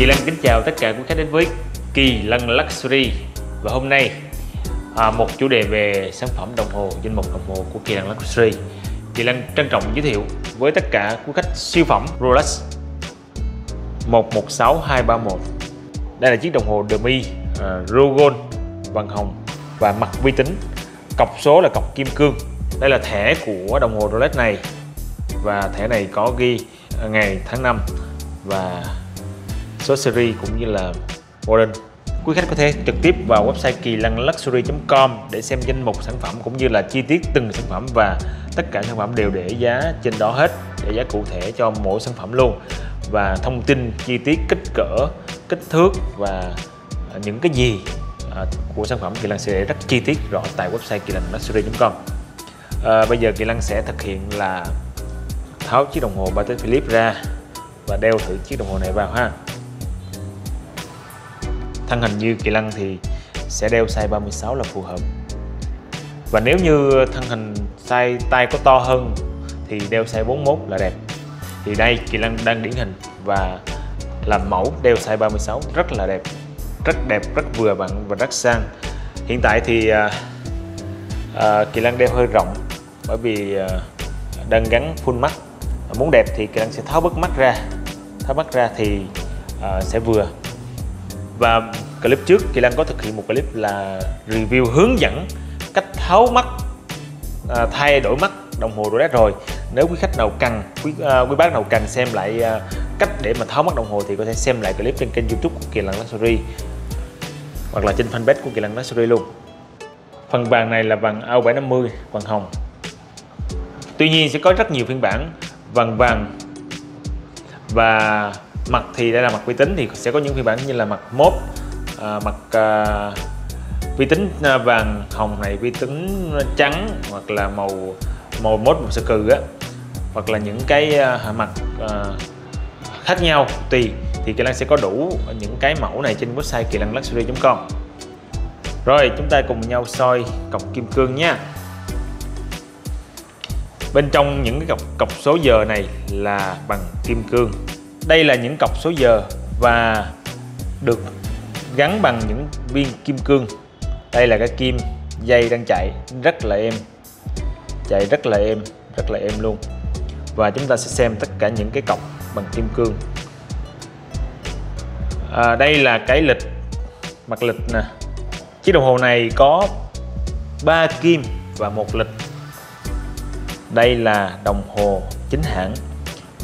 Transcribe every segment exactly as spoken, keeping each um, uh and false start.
Kỳ Lân kính chào tất cả quý khách đến với Kỳ Lân Luxury. Và hôm nay à, một chủ đề về sản phẩm đồng hồ, danh mục đồng hồ của Kỳ Lân Luxury. Kỳ Lân trân trọng giới thiệu với tất cả quý khách siêu phẩm Rolex một một sáu hai ba mốt. Đây là chiếc đồng hồ demi à, Rogol vàng hồng và mặt vi tính, cọc số là cọc kim cương. Đây là thẻ của đồng hồ Rolex này, và thẻ này có ghi ngày tháng năm và số series cũng như là model. Quý khách có thể trực tiếp vào website Kỳ Lân Luxury chấm com để xem danh mục sản phẩm cũng như là chi tiết từng sản phẩm, và tất cả sản phẩm đều để giá trên đó hết, để giá cụ thể cho mỗi sản phẩm luôn, và thông tin chi tiết kích cỡ, kích thước và những cái gì của sản phẩm Kỳ Lân sẽ rất chi tiết rõ tại website Kỳ Lân Luxury chấm com. à, Bây giờ Kỳ Lân sẽ thực hiện là tháo chiếc đồng hồ Pate Philips ra và đeo thử chiếc đồng hồ này vào ha. Thân hình như Kỳ Lân thì sẽ đeo size ba mươi sáu là phù hợp, và nếu như thân hình size tay có to hơn thì đeo size bốn mươi mốt là đẹp. Thì đây Kỳ Lân đang điển hình và làm mẫu đeo size ba mươi sáu rất là đẹp, rất đẹp, rất vừa vặn và rất sang. Hiện tại thì uh, uh, Kỳ Lân đeo hơi rộng bởi vì uh, đang gắn full mắt. Muốn đẹp thì Kỳ Lân sẽ tháo bớt mắt ra, tháo mắt ra thì uh, sẽ vừa. Và clip trước Kỳ Lân có thực hiện một clip là review hướng dẫn cách tháo mắt, à, thay đổi mắt đồng hồ Rolex rồi. Nếu quý khách nào cần, quý, à, quý bác nào cần xem lại à, cách để mà tháo mắt đồng hồ thì có thể xem lại clip trên kênh YouTube của Kỳ Lân Luxury hoặc là trên fanpage của Kỳ Lân Luxury luôn. Phần vàng này là vàng ao bảy năm mươi vàng hồng. Tuy nhiên sẽ có rất nhiều phiên bản vàng vàng, và mặt thì đây là mặt vi tính, thì sẽ có những phiên bản như là mặt mốt, à, mặt à, vi tính vàng hồng này, vi tính trắng, hoặc là màu màu mốt, màu sơ cừ á, hoặc là những cái à, mặt à, khác nhau tùy. Thì Kỳ Lân sẽ có đủ những cái mẫu này trên website Kỳ Lân Luxury chấm com. Rồi chúng ta cùng nhau soi cọc kim cương nha. Bên trong những cái cọc, cọc số giờ này là bằng kim cương. Đây là những cọc số giờ và được gắn bằng những viên kim cương. Đây là cái kim dây đang chạy rất là êm, chạy rất là êm, rất là êm luôn. Và chúng ta sẽ xem tất cả những cái cọc bằng kim cương. à, Đây là cái lịch, mặt lịch nè. Chiếc đồng hồ này có ba kim và một lịch. Đây là đồng hồ chính hãng,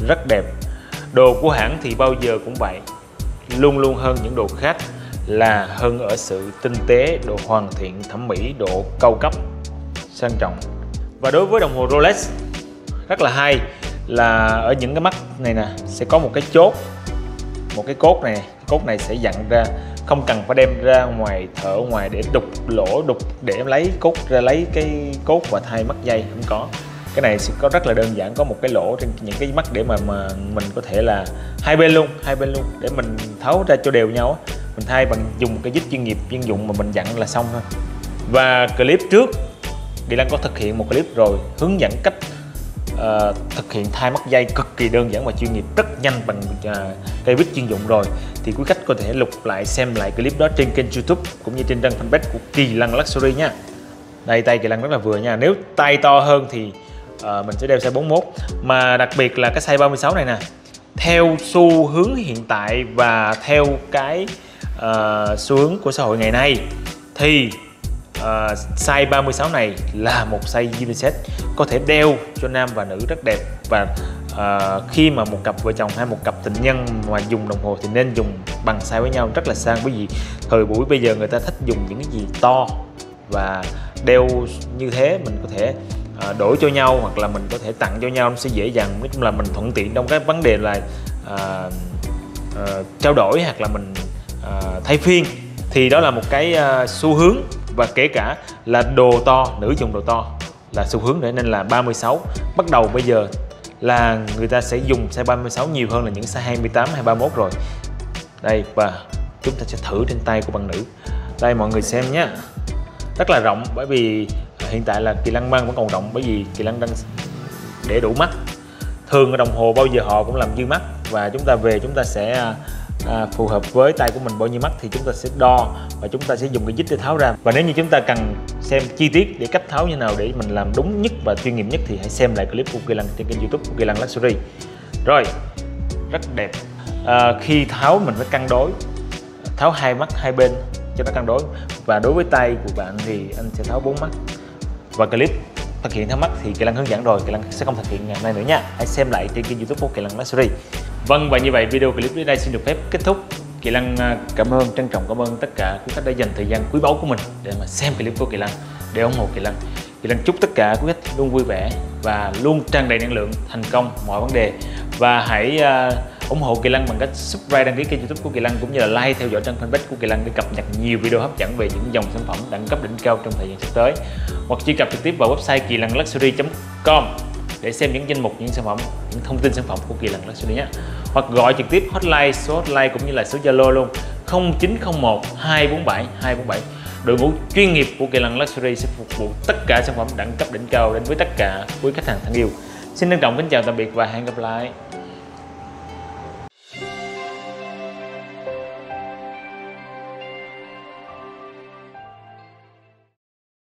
rất đẹp. Đồ của hãng thì bao giờ cũng vậy, luôn luôn hơn những đồ khác, là hơn ở sự tinh tế, độ hoàn thiện thẩm mỹ, độ cao cấp, sang trọng. Và đối với đồng hồ Rolex rất là hay là ở những cái mắt này nè sẽ có một cái chốt, một cái cốt này, cốt này sẽ dặn ra, không cần phải đem ra ngoài thở ngoài để đục lỗ, đục để lấy cốt ra, lấy cái cốt và thay mắt dây, không có. Cái này sẽ có rất là đơn giản, có một cái lỗ trên những cái mắt để mà, mà mình có thể là hai bên luôn, hai bên luôn để mình tháo ra cho đều nhau. Mình thay bằng dùng một cái dít chuyên nghiệp, chuyên dụng mà mình dặn là xong thôi. Và clip trước Kỳ Lân có thực hiện một clip rồi hướng dẫn cách uh, thực hiện thay mắt dây cực kỳ đơn giản và chuyên nghiệp, rất nhanh bằng uh, cây vít chuyên dụng rồi. Thì quý khách có thể lục lại xem lại clip đó trên kênh YouTube cũng như trên trang fanpage của Kỳ Lân Luxury nha. Đây tay Kỳ Lân rất là vừa nha. Nếu tay to hơn thì À, mình sẽ đeo size bốn mươi mốt, mà đặc biệt là cái size ba mươi sáu này nè. Theo xu hướng hiện tại và theo cái uh, xu hướng của xã hội ngày nay thì uh, size ba mươi sáu này là một size unisex, có thể đeo cho nam và nữ rất đẹp. Và uh, khi mà một cặp vợ chồng hay một cặp tình nhân mà dùng đồng hồ thì nên dùng bằng size với nhau, rất là sang. Bởi vì thời buổi bây giờ người ta thích dùng những cái gì to và đeo như thế, mình có thể À, đổi cho nhau hoặc là mình có thể tặng cho nhau, nó sẽ dễ dàng. Nói chung là mình thuận tiện trong cái vấn đề là à, à, trao đổi hoặc là mình à, thay phiên. Thì đó là một cái à, xu hướng, và kể cả là đồ to, nữ dùng đồ to là xu hướng nữa, nên là ba mươi sáu bắt đầu bây giờ là người ta sẽ dùng size ba mươi sáu nhiều hơn là những size hai mươi tám hay ba mươi mốt rồi. Đây, và chúng ta sẽ thử trên tay của bạn nữ. Đây mọi người xem nhé, rất là rộng, bởi vì hiện tại là Kỳ Lân mang vẫn còn rộng, bởi vì Kỳ Lân đang để đủ mắt. Thường ở đồng hồ bao giờ họ cũng làm dư mắt, và chúng ta về chúng ta sẽ à, phù hợp với tay của mình bao nhiêu mắt thì chúng ta sẽ đo và chúng ta sẽ dùng cái dít để tháo ra. Và nếu như chúng ta cần xem chi tiết để cách tháo như nào để mình làm đúng nhất và chuyên nghiệp nhất thì hãy xem lại clip của Kỳ Lân trên kênh YouTube của Kỳ Lân Luxury. Rồi, rất đẹp. À, khi tháo mình phải cân đối, tháo hai mắt hai bên cho nó cân đối. Và đối với tay của bạn thì anh sẽ tháo bốn mắt. Và clip thực hiện thắc mắc thì Kỳ Lân hướng dẫn rồi, Kỳ Lân sẽ không thực hiện ngày nay nữa nha. Hãy xem lại trên kênh YouTube của Kỳ Lân Luxury. Vâng, và như vậy video clip đến đây xin được phép kết thúc. Kỳ Lân cảm ơn, trân trọng cảm ơn tất cả quý khách đã dành thời gian quý báu của mình để mà xem clip của Kỳ Lân, để ủng hộ Kỳ Lân. Kỳ Lân chúc tất cả quý khách luôn vui vẻ và luôn tràn đầy năng lượng, thành công mọi vấn đề. Và hãy uh, ủng hộ Kỳ Lân bằng cách subscribe, đăng ký kênh YouTube của Kỳ Lân cũng như là like, theo dõi trang fanpage của Kỳ Lân để cập nhật nhiều video hấp dẫn về những dòng sản phẩm đẳng cấp đỉnh cao trong thời gian sắp tới. Hoặc truy cập trực tiếp vào website kỳ lân luxury chấm com để xem những danh mục, những sản phẩm, những thông tin sản phẩm của Kỳ Lân Luxury nhé. Hoặc gọi trực tiếp hotline, số hotline cũng như là số Zalo luôn không chín không một hai bốn bảy hai bốn bảy. Đội ngũ chuyên nghiệp của Kỳ Lân Luxury sẽ phục vụ tất cả sản phẩm đẳng cấp đỉnh cao đến với tất cả quý khách hàng thân yêu. Xin trân trọng kính chào tạm biệt và hẹn gặp lại.